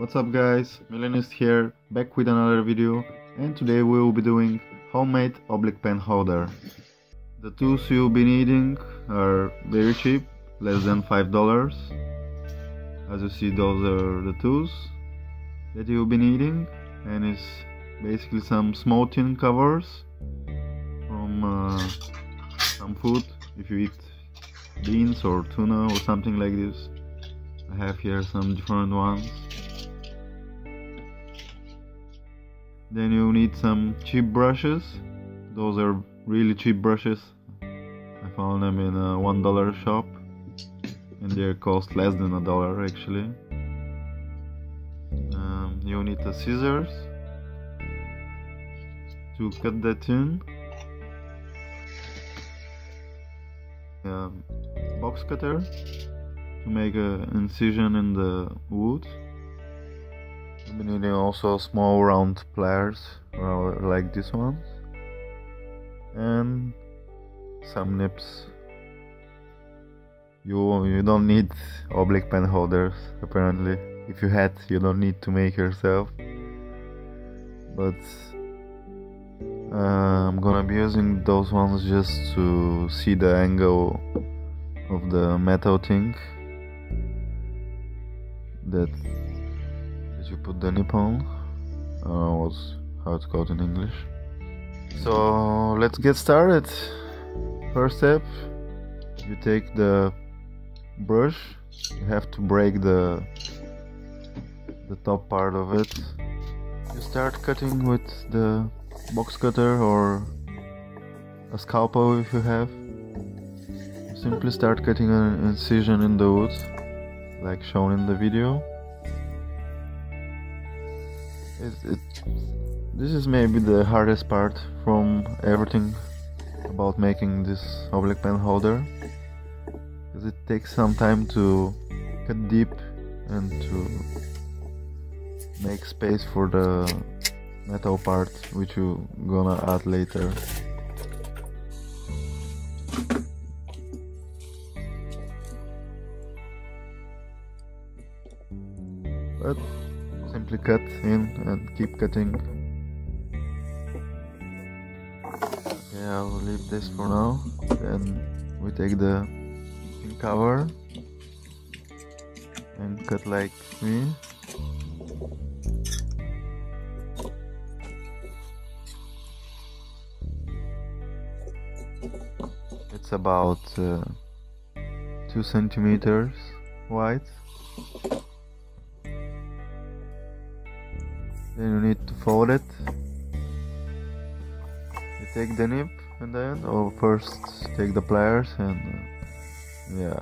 What's up guys, Millenist here, back with another video, and today we will be doing homemade oblique pen holder. The tools you'll be needing are very cheap, less than $5. As you see, those are the tools that you'll be needing, and it's basically some small tin covers from some food, if you eat beans or tuna or something like this. I have here some different ones. Then you need some cheap brushes. Those are really cheap brushes. I found them in a $1 shop and they cost less than $1 actually. You need the scissors to cut that in, a box cutter to make an incision in the wood. I've been needing also small round pliers like this one, and some nips. You don't need oblique pen holders apparently. If you had, you don't need to make yourself, but I'm gonna be using those ones just to see the angle of the metal thing that you put the nip on. I don't know how it's called in English. So let's get started. First step, you take the brush. You have to break the top part of it. You start cutting with the box cutter or a scalpel if you have. You simply start cutting an incision in the wood like shown in the video. This is maybe the hardest part from everything about making this oblique pen holder, because it takes some time to cut deep and to make space for the metal part which you're gonna add later. But simply cut in and keep cutting. Okay, I will leave this for now. Then we take the pin cover and cut like me. It's about 2 centimeters wide. Then you need to fold it. You take the nib and then, or first take the pliers and yeah,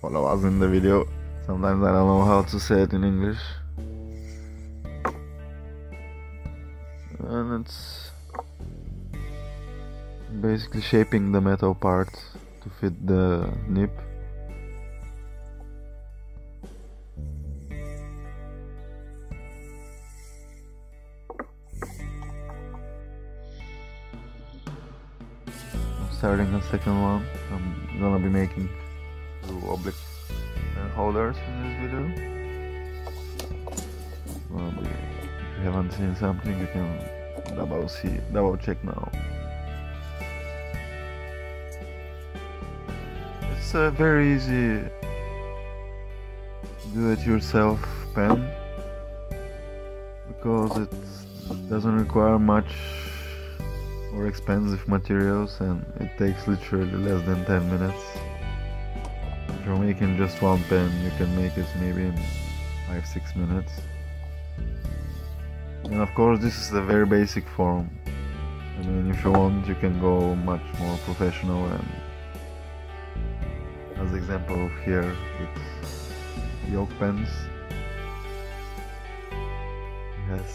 follow us in the video. Sometimes I don't know how to say it in English. And it's basically shaping the metal part to fit the nib. Starting the second one, I'm gonna be making 2 oblique pen holders in this video. If you haven't seen something, you can double check now. It's a very easy do-it-yourself pen because it doesn't require much or expensive materials, and it takes literally less than 10 minutes. If you're making just one pen, you can make it maybe in 5-6 minutes. And of course this is the very basic form. I mean, if you want, you can go much more professional, and as example here with yoke pens, it has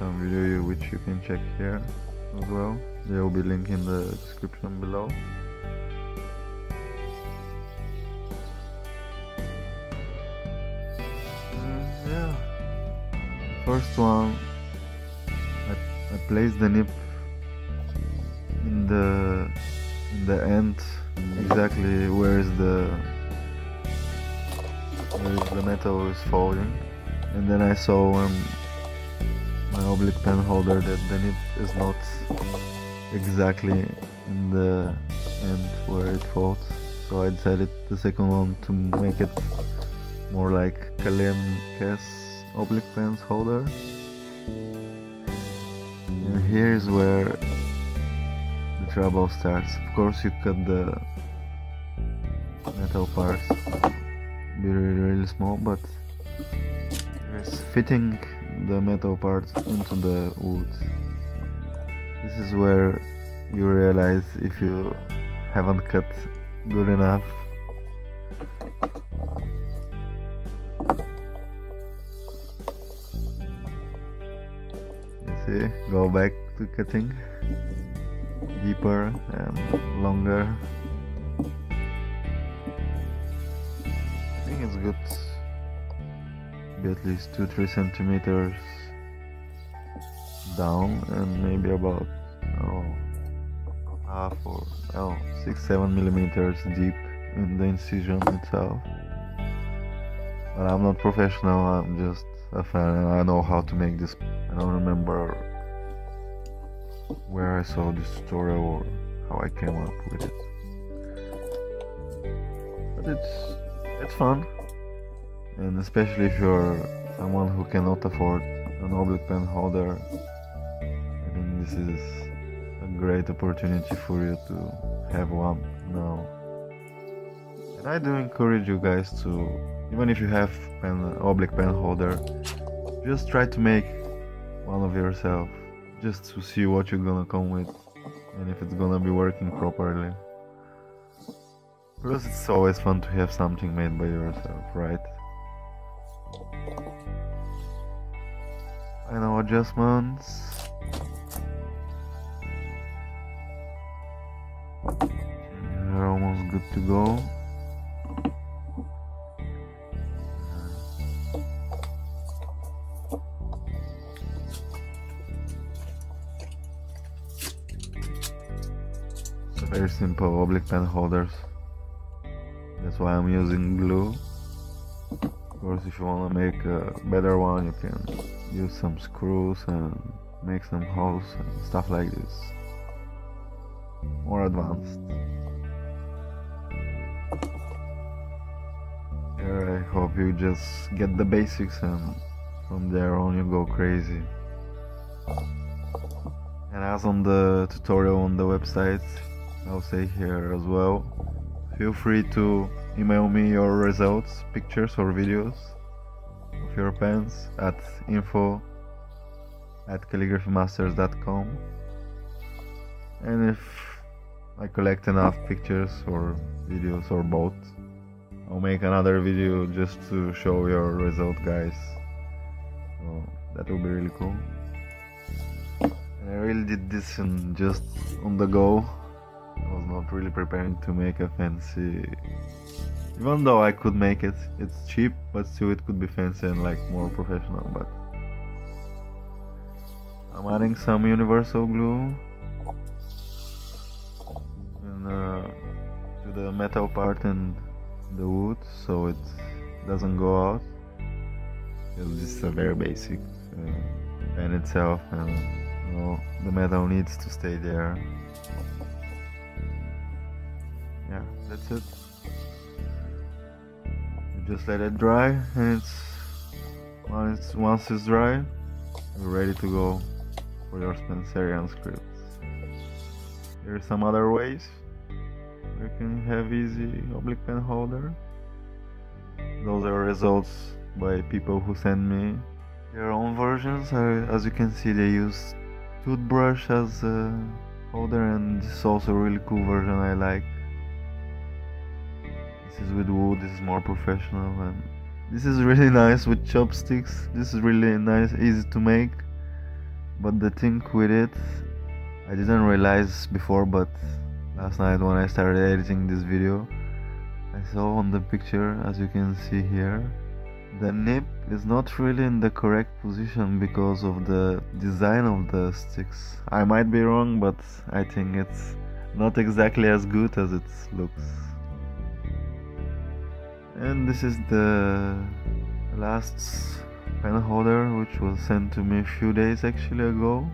some video which you can check here as well. There will be link in the description below. Yeah, first one, I place the nib in the end, exactly where the metal is folding. And then I saw my oblique pen holder that the nib is not exactly in the end where it falls, so I decided the second one to make it more like Kalem Kess Oblique Pen Holder. And here is where the trouble starts. Of course you cut the metal parts really small, but there's fitting the metal parts into the wood. This is where you realize if you haven't cut good enough. You see, go back to cutting deeper and longer. I think it's good to be at least 2-3 centimeters down, and maybe about 6-7 millimeters deep in the incision itself. But I'm not professional, I'm just a fan. I know how to make this. I don't remember where I saw this tutorial or how I came up with it, but it's fun. And especially if you're someone who cannot afford an oblique pen holder, I think this is great opportunity for you to have one now. And I do encourage you guys to, even if you have an oblique pen holder, just try to make one of yourself, just to see what you're gonna come with and if it's gonna be working properly. Plus it's always fun to have something made by yourself, right? Final adjustments. We're almost good to go. So very simple oblique pen holders. That's why I'm using glue. Of course, if you want to make a better one, you can use some screws and make some holes and stuff like this. More advanced. Here I hope you just get the basics, and from there on you go crazy. And as on the tutorial on the website, I'll say here as well, feel free to email me your results, pictures or videos of your pens at info@calligraphymasters.com. And if I collect enough pictures or videos or both, I'll make another video just to show your result, guys. So that will be really cool. And I really did this just on the go. I was not really preparing to make a fancy, even though I could make it. It's cheap, but still it could be fancy and like more professional. But I'm adding some universal glue to the metal part and the wood, so it doesn't go out. This is a very basic pen itself, and you know, the metal needs to stay there. Yeah, that's it. You just let it dry, and once it's dry, you're ready to go for your Spencerian scripts. Here are some other ways you can have easy oblique pen holder. Those are results by people who send me their own versions. As you can see, they use toothbrush as a holder, and this is also a really cool version I like. This is with wood, this is more professional, and this is really nice with chopsticks. This is really nice, easy to make. But the thing with it, I didn't realize before, but last night when I started editing this video, I saw on the picture, as you can see here, the nib is not really in the correct position because of the design of the sticks. I might be wrong, but I think it's not exactly as good as it looks. And this is the last pen holder, which was sent to me a few days actually ago.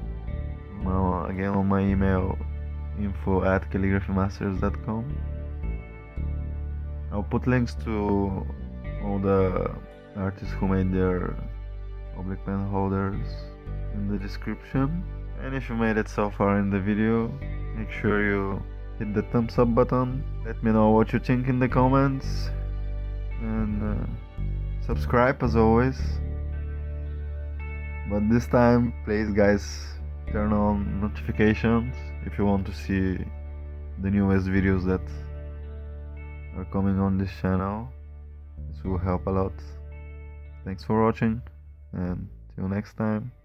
Now again on my email, info@calligrapymasters.com. I'll put links to all the artists who made their oblique pen holders in the description. And if you made it so far in the video, make sure you hit the thumbs up button. Let me know what you think in the comments, and subscribe as always. But this time, please guys, turn on notifications if you want to see the newest videos that are coming on this channel. This will help a lot. Thanks for watching, and till next time.